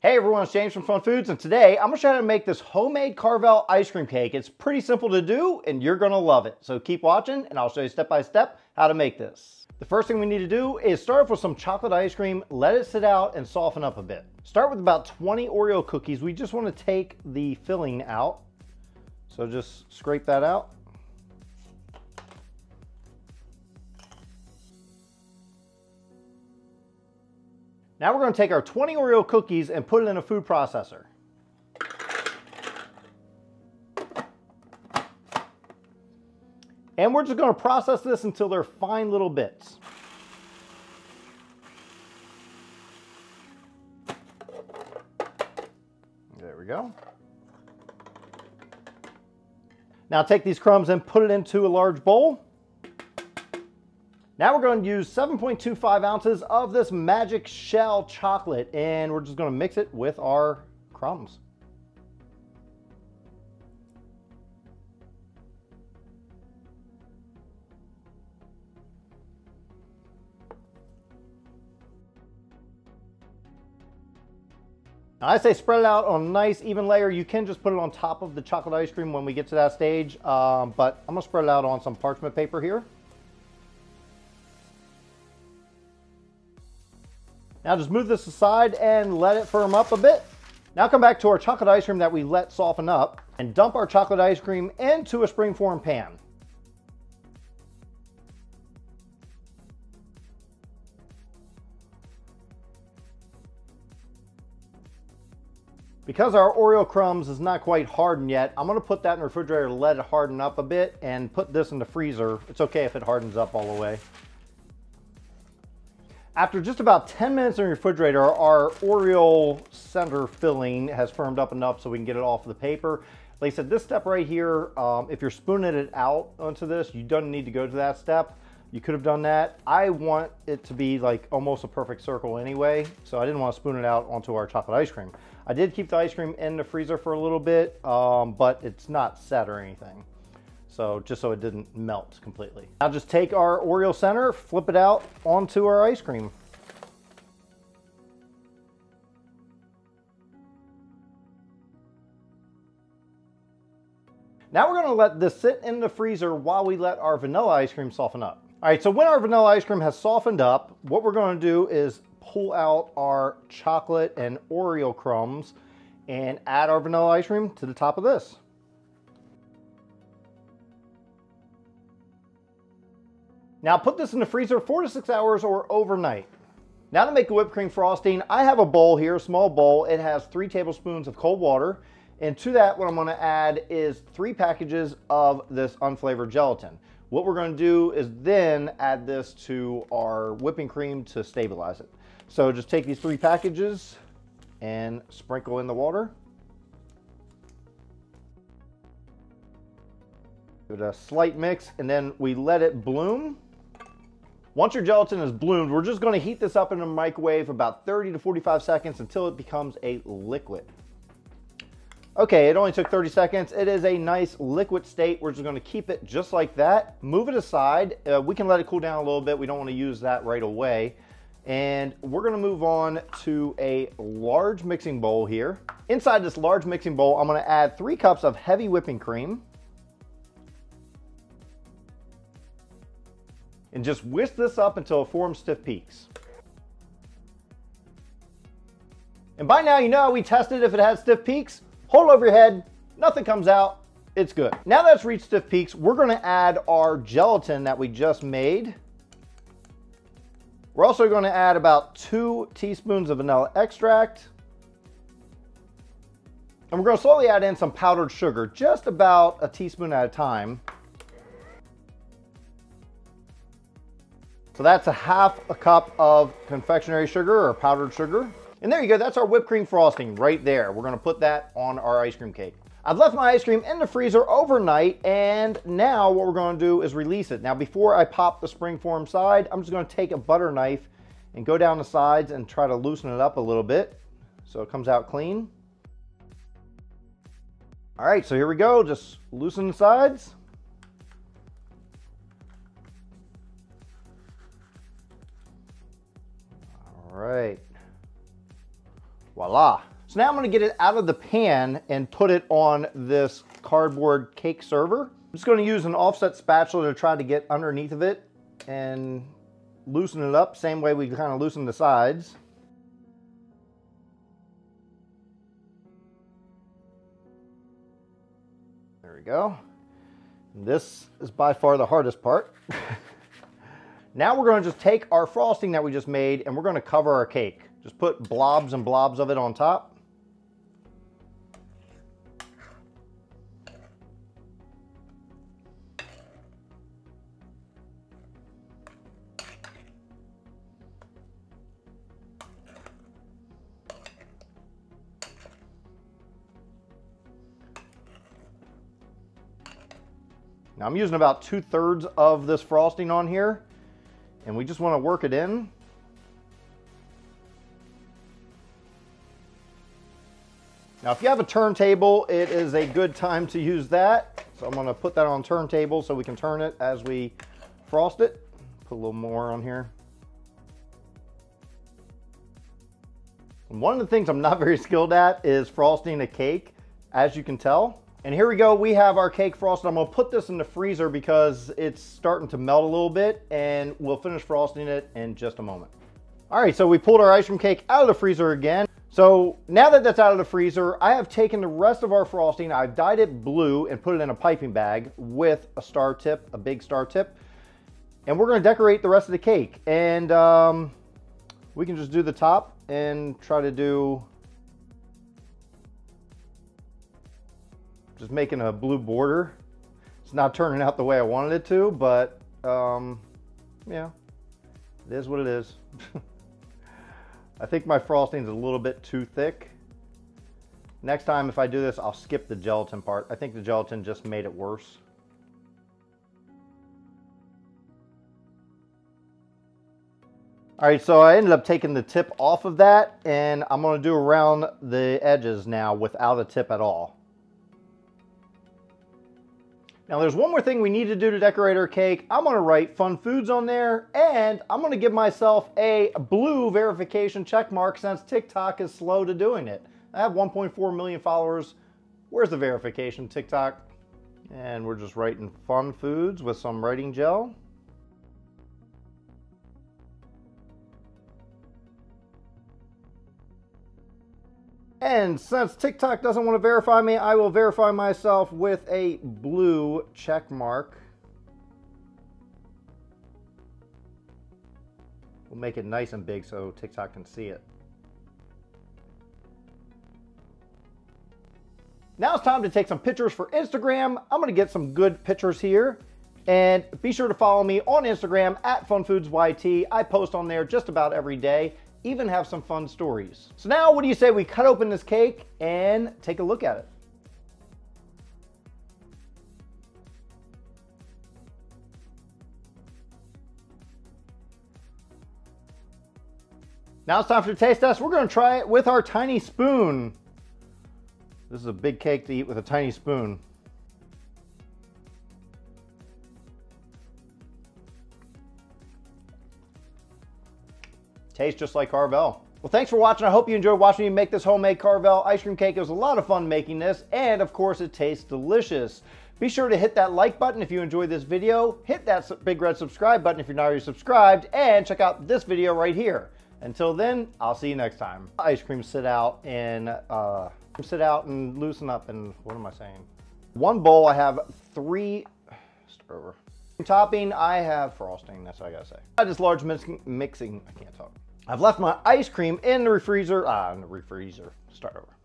Hey everyone, it's James from Fun Foods, and today I'm going to show you how to make this homemade Carvel ice cream cake. It's pretty simple to do, and you're going to love it. So keep watching, and I'll show you step by step how to make this. The first thing we need to do is start off with some chocolate ice cream, let it sit out, and soften up a bit. Start with about 20 Oreo cookies. We just want to take the filling out. So just scrape that out. Now we're going to take our 20 Oreo cookies and put it in a food processor. And we're just going to process this until they're fine little bits. There we go. Now take these crumbs and put it into a large bowl. Now we're going to use 7.25 ounces of this Magic Shell chocolate, and we're just going to mix it with our crumbs. Now I say spread it out on a nice even layer. You can just put it on top of the chocolate ice cream when we get to that stage, but I'm going to spread it out on some parchment paper here. Now just move this aside and let it firm up a bit. Now come back to our chocolate ice cream that we let soften up and dump our chocolate ice cream into a springform pan. Because our Oreo crumbs is not quite hardened yet, I'm gonna put that in the refrigerator to let it harden up a bit and put this in the freezer. It's okay if it hardens up all the way. After just about 10 minutes in the refrigerator, our Oreo center filling has firmed up enough so we can get it off the paper. Like I said, this step right here, if you're spooning it out onto this, you don't need to go to that step. You could have done that. I want it to be like almost a perfect circle anyway, so I didn't want to spoon it out onto our chocolate ice cream. I did keep the ice cream in the freezer for a little bit, but it's not set or anything. So just so it didn't melt completely. Now just take our Oreo center, flip it out onto our ice cream. Now we're gonna let this sit in the freezer while we let our vanilla ice cream soften up. All right, so when our vanilla ice cream has softened up, what we're gonna do is pull out our chocolate and Oreo crumbs and add our vanilla ice cream to the top of this. Now put this in the freezer 4 to 6 hours or overnight. Now to make a whipped cream frosting, I have a bowl here, a small bowl. It has 3 tablespoons of cold water. And to that, what I'm gonna add is 3 packages of this unflavored gelatin. What we're gonna do is then add this to our whipping cream to stabilize it. So just take these 3 packages and sprinkle in the water. Give it a slight mix, and then we let it bloom. Once your gelatin is bloomed, we're just gonna heat this up in the microwave about 30 to 45 seconds until it becomes a liquid. Okay, it only took 30 seconds. It is a nice liquid state. We're just gonna keep it just like that. Move it aside. We can let it cool down a little bit. We don't wanna use that right away. And we're gonna move on to a large mixing bowl here. Inside this large mixing bowl, I'm gonna add 3 cups of heavy whipping cream. And just whisk this up until it forms stiff peaks. And by now you know how we tested if it has stiff peaks. Hold over your head, nothing comes out, it's good. Now that it's reached stiff peaks, we're gonna add our gelatin that we just made. We're also gonna add about 2 teaspoons of vanilla extract. And we're gonna slowly add in some powdered sugar, just about a teaspoon at a time. So that's a 1/2 cup of confectionery sugar or powdered sugar. And there you go, that's our whipped cream frosting right there. We're gonna put that on our ice cream cake. I've left my ice cream in the freezer overnight, and now what we're gonna do is release it. Now before I pop the springform side, I'm just gonna take a butter knife and go down the sides and try to loosen it up a little bit so it comes out clean. All right, so here we go, just loosen the sides. All right, Voila. So now I'm gonna get it out of the pan and put it on this cardboard cake server. I'm just gonna use an offset spatula to try to get underneath of it and loosen it up, same way we kind of loosen the sides. There we go. This is by far the hardest part. Now we're gonna just take our frosting that we just made and we're gonna cover our cake. Just put blobs and blobs of it on top. Now I'm using about 2/3 of this frosting on here, and we just want to work it in. Now if you have a turntable, it is a good time to use that. So I'm gonna put that on turntable so we can turn it as we frost it. Put a little more on here. And one of the things I'm not very skilled at is frosting a cake, as you can tell. And here we go, we have our cake frosted. I'm gonna put this in the freezer because it's starting to melt a little bit, and we'll finish frosting it in just a moment. All right, so we pulled our ice cream cake out of the freezer again. So now that that's out of the freezer, I have taken the rest of our frosting, I've dyed it blue and put it in a piping bag with a star tip, a big star tip. And we're gonna decorate the rest of the cake. And we can just do the top and try to do, just making a blue border. It's not turning out the way I wanted it to, but yeah, it is what it is. I think my frosting's a little bit too thick. Next time if I do this, I'll skip the gelatin part. I think the gelatin just made it worse. All right, so I ended up taking the tip off of that, and I'm gonna do around the edges now without a tip at all. Now there's one more thing we need to do to decorate our cake. I'm gonna write Fun Foods on there, and I'm gonna give myself a blue verification check mark since TikTok is slow to doing it. I have 1.4 million followers. Where's the verification, TikTok? And we're just writing Fun Foods with some writing gel. And since TikTok doesn't want to verify me, I will verify myself with a blue check mark. We'll make it nice and big so TikTok can see it. Now it's time to take some pictures for Instagram. I'm going to get some good pictures here. And be sure to follow me on Instagram at FunFoodsYT. I post on there just about every day. Even have some fun stories. So now what do you say we cut open this cake and take a look at it? Now it's time for the taste test. We're gonna try it with our tiny spoon. This is a big cake to eat with a tiny spoon. Tastes just like Carvel. Well, thanks for watching. I hope you enjoyed watching me make this homemade Carvel ice cream cake. It was a lot of fun making this, and of course it tastes delicious. Be sure to hit that like button if you enjoyed this video, hit that big red subscribe button if you're not already subscribed, and check out this video right here. Until then, I'll see you next time. Ice cream sit out and loosen up, and what am I saying? One bowl I have three, start over. Topping, I have frosting, that's what I gotta say. I just large mixing, I can't talk. I've left my ice cream in the refreezer. Start over.